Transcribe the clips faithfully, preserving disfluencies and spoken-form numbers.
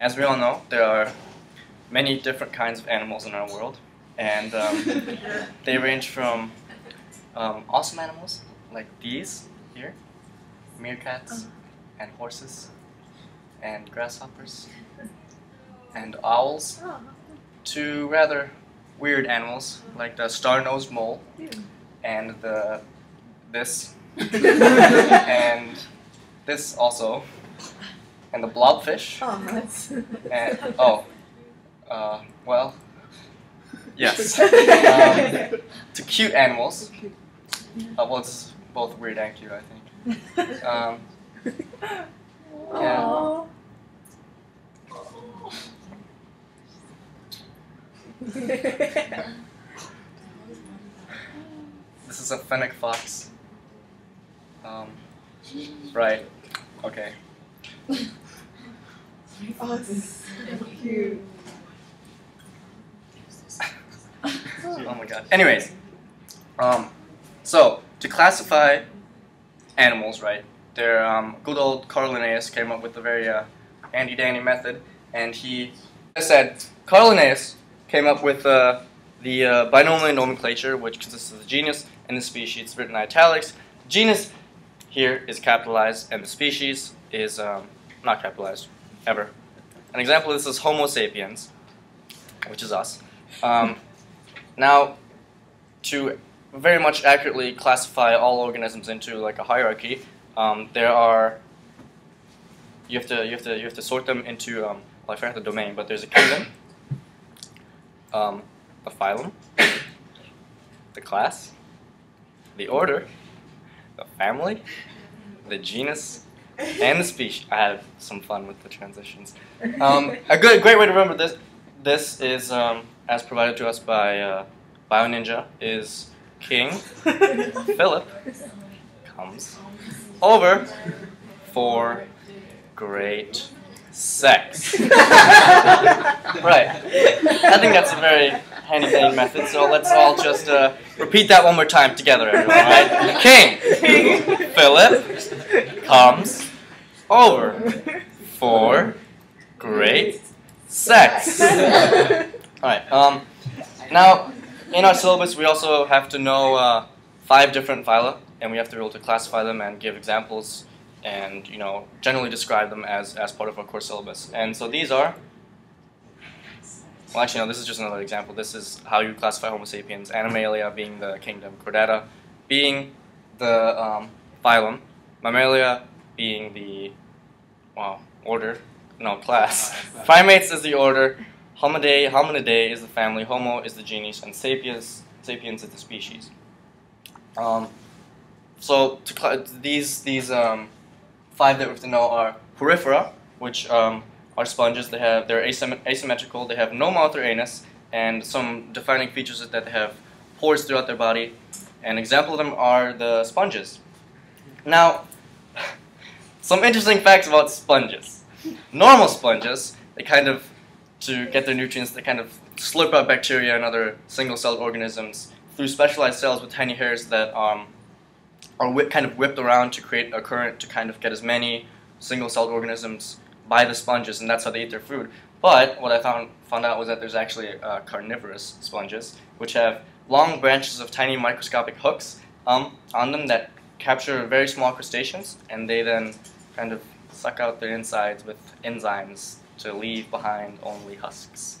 As we all know, there are many different kinds of animals in our world, and um, they range from um, awesome animals like these here, meerkats and horses and grasshoppers and owls, to rather weird animals like the star-nosed mole and the this and this also, and the blobfish. Oh, nice. And oh, uh, well, yes, um, to cute animals. Uh, well, it's both weird and cute, I think. Um, yeah. This is a fennec fox. Um, right. Okay. Oh, this is so cute. Oh my god. Anyways, um, so to classify animals, right? Their um, good old Carl Linnaeus came up with a very uh, handy-dandy method, and he said Carl Linnaeus came up with uh, the uh, binomial nomenclature, which consists of the genus and the species. It's written in italics. The genus here is capitalized, and the species is um, not capitalized, ever. An example of this is Homo sapiens, which is us. Um, now, to very much accurately classify all organisms into like a hierarchy, um, there are you have to you have to you have to sort them into um, well, I forgot the domain, but there's a kingdom, um, the phylum, the class, the order, the family, the genus, and the species. I have some fun with the transitions. Um, a good, great way to remember this, this is, um, as provided to us by uh, BioNinja, is King Philip comes over for great sex. Right. I think that's a very handy dandy method, so let's all just uh, repeat that one more time together, everyone, right? King Philip comes over for great sex. Alright, um, now in our syllabus we also have to know uh, five different phyla, and we have to be able to classify them and give examples, and you know, generally describe them as, as part of our course syllabus. And so these are, well actually no, this is just another example. This is how you classify Homo sapiens, Animalia being the kingdom, Chordata being the um, phylum, Mammalia being the, well, order, no, class. Primates is the order, Hominidae, Hominidae is the family, Homo is the genus, and Sapiens, Sapiens is the species. Um, so to these, these, um, five that we have to know are Porifera, which um, are sponges. They have, they're asymm asymmetrical, they have no mouth or anus, and some defining features is that they have pores throughout their body. An example of them are the sponges. Now, some interesting facts about sponges. Normal sponges, they kind of, to get their nutrients, they kind of slurp out bacteria and other single-celled organisms through specialized cells with tiny hairs that um, are whip, kind of whipped around to create a current to kind of get as many single-celled organisms by the sponges, and that's how they eat their food. But what I found, found out was that there's actually uh, carnivorous sponges, which have long branches of tiny microscopic hooks um, on them that capture very small crustaceans, and they then kind of suck out their insides with enzymes to leave behind only husks.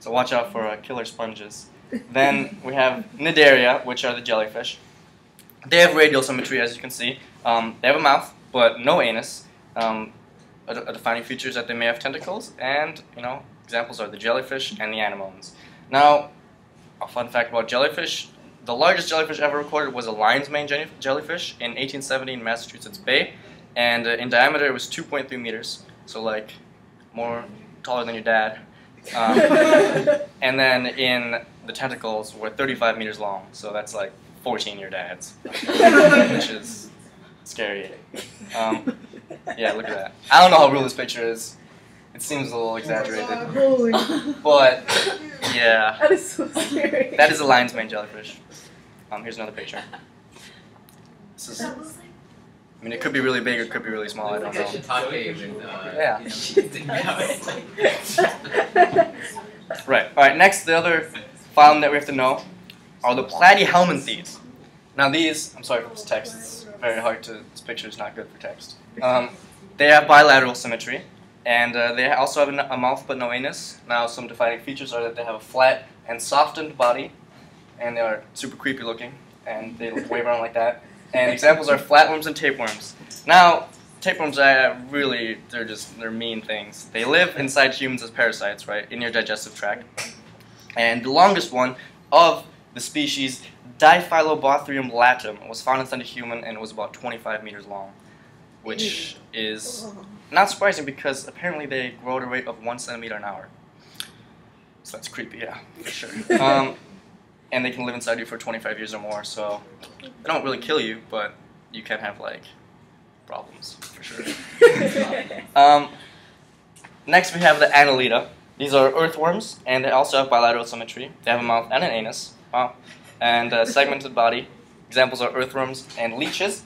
So watch out for uh, killer sponges. Then we have Cnidaria, which are the jellyfish. They have radial symmetry, as you can see. Um, they have a mouth, but no anus. Um, a, a defining feature is that they may have tentacles, and you know, examples are the jellyfish and the anemones. Now, a fun fact about jellyfish: the largest jellyfish ever recorded was a lion's mane jellyfish in eighteen seventy in Massachusetts Bay, and uh, in diameter it was two point three meters, so like more taller than your dad. Um, and then in the tentacles were thirty-five meters long, so that's like fourteen-year dads, which is scary. Um, yeah, look at that. I don't know how real this picture is. It seems a little exaggerated. Oh, but yeah, that is so scary. That is a lion's mane jellyfish. Um, here's another picture. This is mean, it could be really big or it could be really small, I don't know. Yeah. Right, alright, next, the other phylum that we have to know are the Platyhelminthes. Now these, I'm sorry for this text, it's very hard to, this picture is not good for text. Um, they have bilateral symmetry, and uh, they also have a, a mouth but no anus. Now some defining features are that they have a flat and softened body, and they are super creepy looking, and they wave around like that. And examples are flatworms and tapeworms. Now, tapeworms are really, they're just, they're mean things. They live inside humans as parasites, right, in your digestive tract. And the longest one of the species, Diphyllobothrium latum, was found inside a human and was about twenty-five meters long, which is not surprising because apparently they grow at a rate of one centimeter an hour. So that's creepy, yeah, for sure. Um, and they can live inside you for twenty-five years or more, so they don't really kill you, but you can have, like, problems, for sure. um, next we have the Annelida. These are earthworms, and they also have bilateral symmetry. They have a mouth and an anus, wow, and a segmented body. Examples are earthworms and leeches.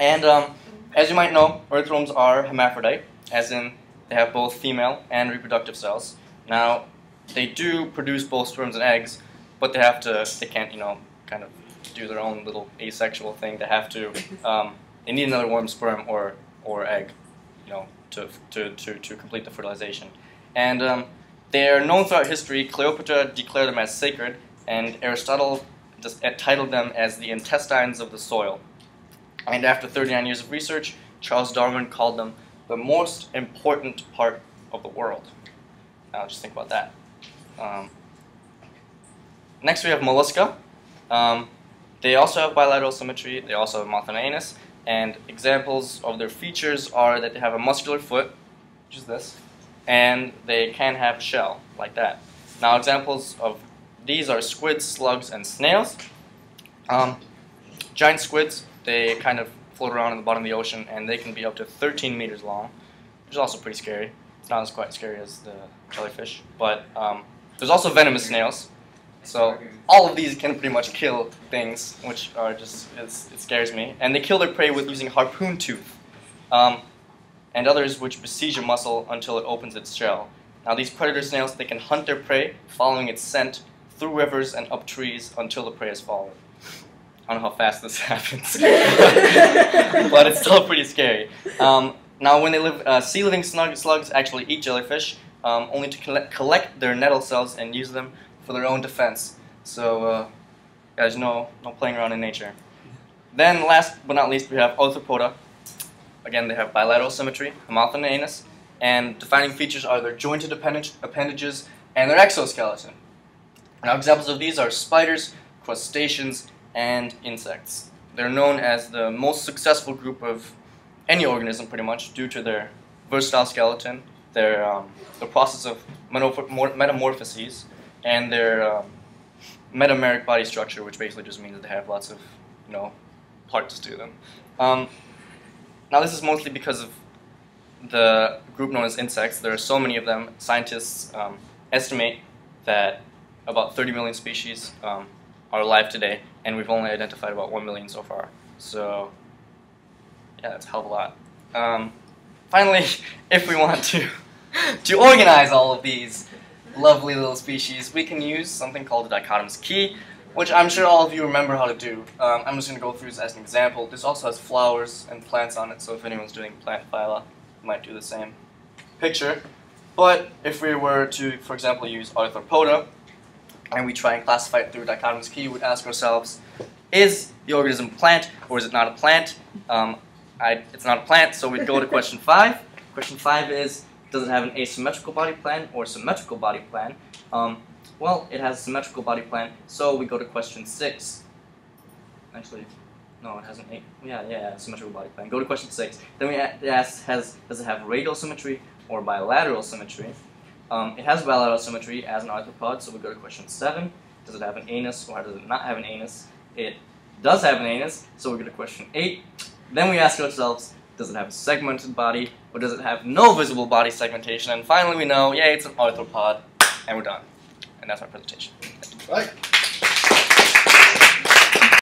And um, as you might know, earthworms are hermaphrodite, as in they have both female and reproductive cells. Now, they do produce both sperms and eggs, but they have to, they can't, you know, kind of do their own little asexual thing. They have to, um, they need another warm sperm or, or egg, you know, to, to, to, to complete the fertilization. And um, they are known throughout history. Cleopatra declared them as sacred, and Aristotle just titled them as the intestines of the soil. And after thirty-nine years of research, Charles Darwin called them the most important part of the world. Now just think about that. Um, Next we have Mollusca. Um, they also have bilateral symmetry, they also have a mouth and an anus, and examples of their features are that they have a muscular foot, which is this, and they can have a shell, like that. Now examples of these are squids, slugs, and snails. Um, giant squids, they kind of float around in the bottom of the ocean, and they can be up to thirteen meters long, which is also pretty scary. It's not as quite scary as the jellyfish, but um, there's also venomous snails. So all of these can pretty much kill things, which are just, it's, it scares me. And they kill their prey with using harpoon tooth, um, and others which besiege a mussel until it opens its shell. Now these predator snails, they can hunt their prey, following its scent through rivers and up trees until the prey has fallen. I don't know how fast this happens, but it's still pretty scary. Um, now when they live, uh, sea living snug slugs actually eat jellyfish, um, only to collect, collect their nettle cells and use them for their own defense. So, uh, guys, no, no playing around in nature. Then, last but not least, we have Arthropoda. Again, they have bilateral symmetry, a mouth and an anus, and defining features are their jointed appendage, appendages and their exoskeleton. Now, examples of these are spiders, crustaceans, and insects. They're known as the most successful group of any organism, pretty much, due to their versatile skeleton, their um, the process of metamorphoses, and their um, metameric body structure, which basically just means that they have lots of, you know, parts to them. Um, now this is mostly because of the group known as insects. There are so many of them. Scientists um, estimate that about thirty million species um, are alive today, and we've only identified about one million so far. So yeah, that's a hell of a lot. Um, finally, if we want to, to organize all of these lovely little species, we can use something called the dichotomous key, which I'm sure all of you remember how to do. Um, I'm just going to go through this as an example. This also has flowers and plants on it, so if anyone's doing plant phyla, you might do the same picture. But if we were to, for example, use Arthropoda, and we try and classify it through a dichotomous key, we'd ask ourselves, is the organism a plant, or is it not a plant? Um, I, it's not a plant, so we'd go to question five. Question five is, does it have an asymmetrical body plan or symmetrical body plan? Um, well, it has a symmetrical body plan, so we go to question six. Actually, no, it has an eight. Yeah, yeah, yeah, symmetrical body plan. Go to question six. Then we ask, has, does it have radial symmetry or bilateral symmetry? Um, it has bilateral symmetry as an arthropod, so we go to question seven. Does it have an anus or does it not have an anus? It does have an anus, so we go to question eight. Then we ask ourselves, does it have a segmented body, or does it have no visible body segmentation? And finally we know, yay, it's an arthropod, and we're done. And that's my presentation. Right.